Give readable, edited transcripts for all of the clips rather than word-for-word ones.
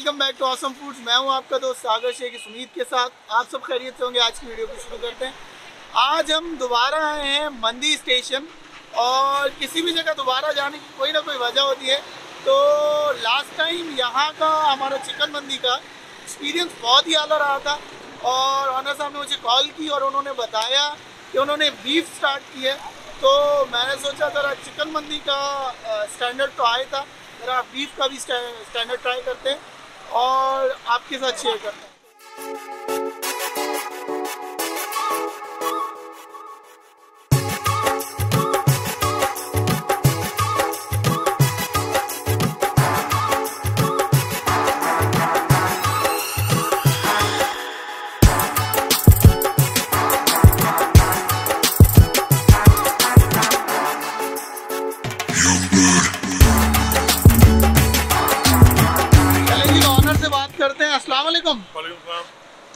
Welcome back to Assam foods. मैं हूं आपका दोस्त सागर शेख इस उम्मीद के साथ आप सब खैरियत से होंगे। आज की वीडियो को शुरू करते हैं। आज हम दोबारा आए हैं मंडी स्टेशन, और किसी भी जगह दोबारा जाने की कोई ना कोई वजह होती है। तो लास्ट टाइम यहां का हमारा चिकन मंडी का एक्सपीरियंस बहुत ही आला रहा था, और ऑनर साहब ने मुझे कॉल की और उन्होंने बताया कि उन्होंने बीफ स्टार्ट की है। तो मैंने सोचा ज़रा चिकन मंडी का स्टैंडर्ड तो आया था, ज़रा बीफ का भी स्टैंडर्ड ट्राई करते हैं और आपके साथ शेयर करते हैं।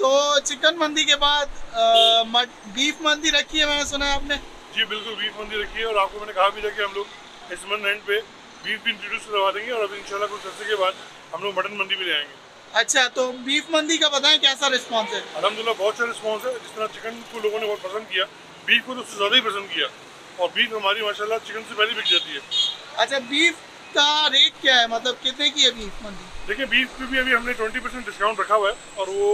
तो चिकन मंदी के बाद बीफ मंदी रखी है, मैंने सुना है आपने। जी बिल्कुल, बीफ मंदी रखी है, और आपको मैंने कहा भी था कि हम लोग इस मंथ एंड पे बीफ भी इंट्रोड्यूस करवा देंगे, और अब इंशाल्लाह कुछ अरसे के बाद हम लोग मटन मंदी भी ले आएंगे। अच्छा, तो बीफ मंदी का बताएं कैसा रिस्पॉन्स है। अल्हम्दुलिल्लाह बहुत अच्छा रिस्पॉन्स है। जिस तरह चिकन को लोगों ने बहुत पसंद किया, बीफ को तो उससे ज़्यादा ही पसंद किया, और बीफ हमारी माशाल्लाह चिकन से पहले बिक जाती है। अच्छा, बीफ का रेट क्या है, मतलब कितने की है बीफ मंदी? देखिए, बीफ पे भी अभी हमने 20% डिस्काउंट रखा हुआ है, और वो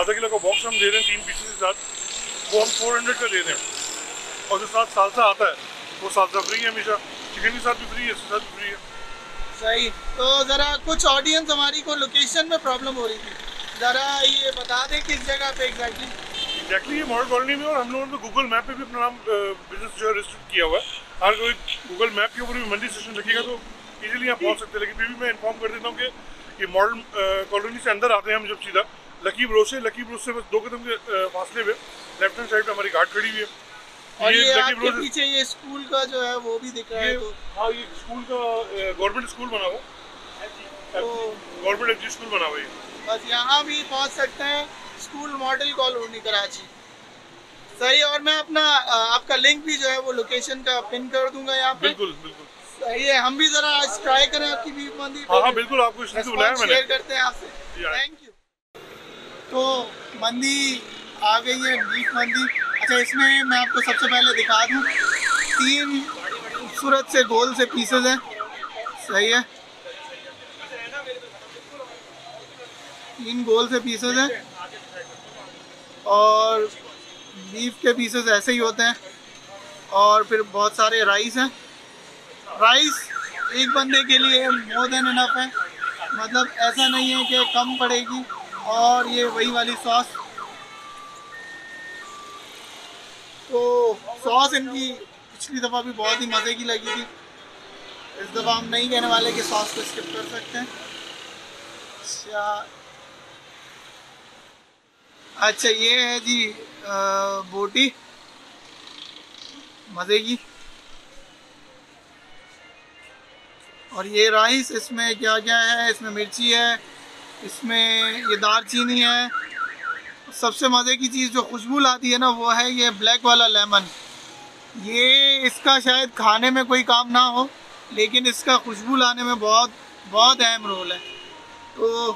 आधा किलो का बॉक्स हम दे रहे हैं 3 पीसेस के साथ, वो हम 400 का दे रहे हैं। और जो साथ सालसा आता है वो सालसा फ्री है, हमेशा चिकन के साथ भी फ्री है, इसके साथ भी फ्री है। सही। तो ज़रा कुछ ऑडियंस हमारी को लोकेशन में प्रॉब्लम हो रही थी, ज़रा ये बता दें किस जगह पे एग्जैक्टली ये मॉडल कॉलोनी में। और हम लोगों ने गूगल मैप पे भी अपना नाम बिजनेस जो है रजिस्टर किया हुआ है। हर कोई गूगल मैप के ऊपर भी मंडी स्टेशन रखेगा तो इजीली आप पहुँच सकते हैं। लेकिन फिर भी मैं इन्फॉर्म कर देता हूँ कि ये मॉडल कॉलोनी से अंदर आते हैं हम जब सीधा लकी ब्रोज से बस 2 कदम के फासले पे लेफ्ट हैंड साइड पे हमारी गाड़ी खड़ी हुई है। और ये आपके पीछे ये स्कूल का जो है वो भी दिख रहा है। तो हाँ, ये स्कूल का गवर्नमेंट स्कूल बना हुआ है, गवर्नमेंट एफजी स्कूल बना हुआ है। बस यहाँ भी पहुँच सकते हैं, स्कूल मॉडल कॉलोनी कराची। सही। और मैं अपना आपका लिंक भी जो है वो लोकेशन का पिन कर दूंगा यहाँ पे। बिल्कुल बिल्कुल सही है। हम भी जरा आज ट्राई करें आपकी बीफ मंदी। हाँ बिल्कुल, आपको शेयर करते हैं आपसे। Thank you. तो मंदी आ गई है, बीफ मंदी। अच्छा, इसमें मैं आपको सबसे पहले दिखा दूँ 3 खूबसूरत से गोल से पीसेज हैं। सही है, 3 गोल से पीसेज हैं, और बीफ के पीसेज ऐसे ही होते हैं। और फिर बहुत सारे राइस हैं। राइस एक बंदे के लिए मोर देन इनफ है, मतलब ऐसा नहीं है कि कम पड़ेगी। और ये वही वाली सॉस, तो सॉस इनकी पिछली दफ़ा भी बहुत ही मज़े की लगी थी। इस दफ़ा हम नहीं कहने वाले कि सॉस को स्किप कर सकते हैं। अच्छा, ये है जी बोटी, मज़े की। और ये राइस, इसमें क्या क्या है, इसमें मिर्ची है, इसमें ये दालचीनी है। सबसे मज़े की चीज़ जो खुशबू लाती है ना, वो है ये ब्लैक वाला लेमन। ये इसका शायद खाने में कोई काम ना हो, लेकिन इसका खुशबू लाने में बहुत बहुत अहम रोल है। तो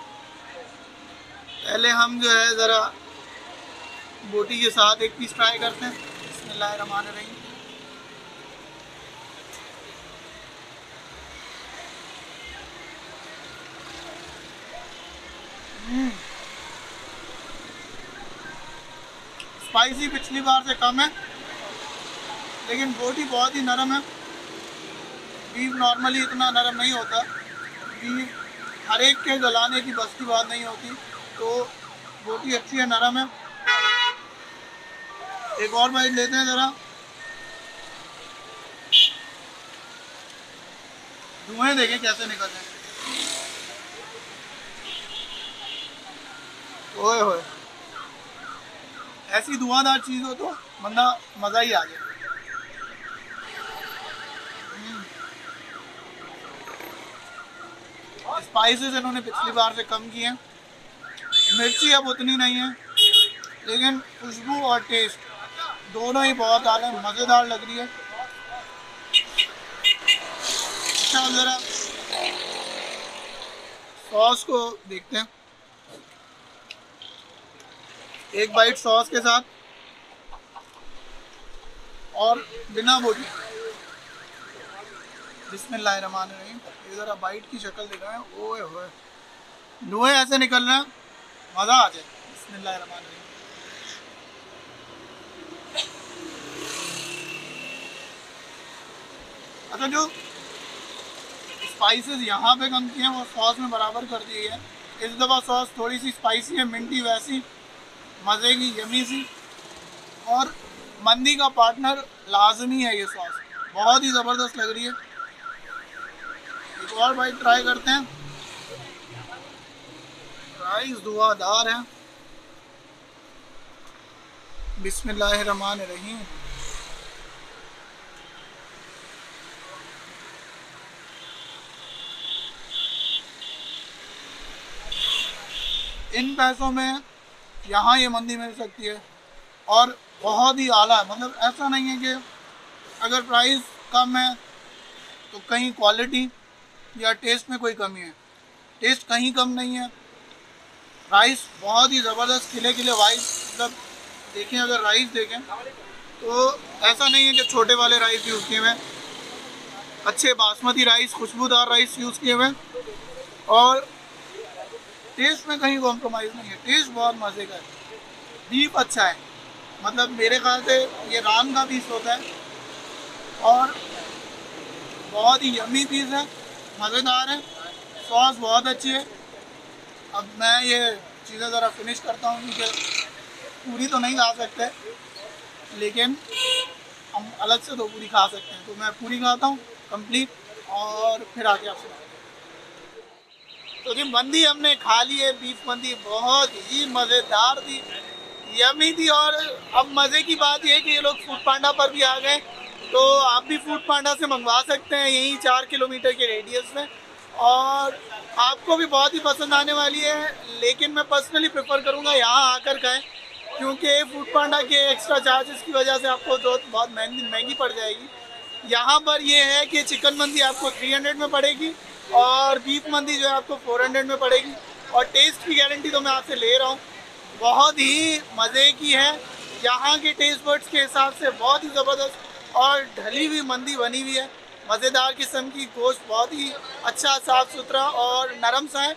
पहले हम जो है ज़रा बोटी के साथ एक पीस ट्राई करते हैं। बिस्मिल्लाहिर्रहमानिर्रहीम। स्पाइसी पिछली बार से कम है, लेकिन बोटी बहुत ही नरम है। बीफ नॉर्मली इतना नरम नहीं होता, बीफ हर एक के गलाने की बस की बात नहीं होती। तो बोटी अच्छी है, नरम है। एक और बाइट लेते हैं ज़रा। धुएँ देखें कैसे निकलते हैं। ओए होए, ऐसी धुआंधार चीज़ हो तो बंदा मज़ा ही आ गया। स्पाइसेस इन्होंने पिछली बार से कम किए हैं, मिर्ची अब उतनी नहीं है, लेकिन खुशबू और टेस्ट दोनों ही बहुत आला मज़ेदार लग रही है। अच्छा, ज़रा सॉस को देखते हैं। एक बाइट सॉस के साथ और बिना बोली। बिस्मिल्लाहिर्रहमानिर्रहीम। इधर आप बाइट की शक्ल दिखाएं। ओए होए, धुएं ऐसे निकल रहे हैं, मज़ा आ जाए। बिस्मिल्लाहिर्रहमानिर्रहीम। अच्छा, जो स्पाइसेस यहाँ पे कम किए हैं वो सॉस में बराबर कर दिए हैं। इस दफ़ा सॉस थोड़ी सी स्पाइसी है, मिंटी वैसी, मज़े की, यमी सी। और मंदी का पार्टनर लाजमी है ये सॉस, बहुत ही ज़बरदस्त लग रही है। एक और बाइट ट्राई करते हैं। राइस दुआदार है। बिस्मिल्लाहिर्रहमानिर्रहीम। इन पैसों में यहाँ ये मंदी मिल सकती है और बहुत ही आला है। मतलब ऐसा नहीं है कि अगर प्राइस कम है तो कहीं क्वालिटी या टेस्ट में कोई कमी है। टेस्ट कहीं कम नहीं है। राइस बहुत ही ज़बरदस्त, खिले खिले वाइस। मतलब देखें, अगर राइस देखें तो ऐसा नहीं है कि छोटे वाले राइस यूज़ किए हुए हैं। अच्छे बासमती राइस, खुशबूदार राइस यूज़ किए हुए हैं और टेस्ट में कहीं कॉम्प्रोमाइज़ नहीं है। टेस्ट बहुत मज़े का है, डीप अच्छा है। मतलब मेरे ख्याल से ये राम का पीस होता है और बहुत ही यम्मी पीस है, मज़ेदार है। सॉस बहुत अच्छी है। अब मैं ये चीज़ें ज़रा फिनिश करता हूँ क्योंकि पूरी तो नहीं खा सकते, लेकिन हम अलग से दो पूरी खा सकते हैं। तो मैं पूरी खाता हूँ कंप्लीट और फिर आके आपसे बात करता हूँ। तो जी, मंदी हमने खा ली है। बीफ मंदी बहुत ही मज़ेदार थी, यमी थी। और अब मज़े की बात यह है कि ये लोग फूड पांडा पर भी आ गए, तो आप भी फूड पांडा से मंगवा सकते हैं यहीं 4 किलोमीटर के रेडियस में। और आपको भी बहुत ही पसंद आने वाली है, लेकिन मैं पर्सनली प्रेफर करूँगा यहाँ आकर खाएँ, क्योंकि फूड पांडा के एक्स्ट्रा चार्जेस की वजह से आपको बहुत महंगी पड़ जाएगी। यहाँ पर यह है कि चिकन मंदी आपको 300 में पड़ेगी और बीफ मंदी जो है आपको 400 में पड़ेगी। और टेस्ट की गारंटी तो मैं आपसे ले रहा हूँ, बहुत ही मज़े की है। यहाँ के टेस्ट बर्ड्स के हिसाब से बहुत ही ज़बरदस्त और ढली हुई मंदी बनी हुई है, मज़ेदार किस्म की। गोश्त बहुत ही अच्छा, साफ़ सुथरा और नरम सा है।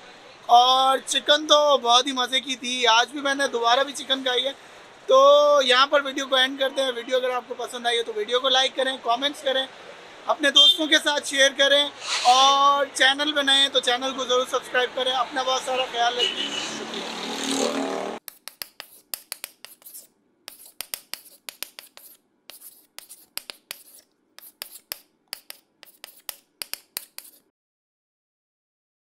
और चिकन तो बहुत ही मज़े की थी। आज भी मैंने दोबारा भी चिकन खाई है। तो यहाँ पर वीडियो को एंड करते हैं। वीडियो अगर आपको पसंद आई है तो वीडियो को लाइक करें, कॉमेंट्स करें, अपने दोस्तों के साथ शेयर करें और चैनल बनाएं तो चैनल को ज़रूर सब्सक्राइब करें। अपना बहुत सारा ख्याल रखें। शुक्रिया।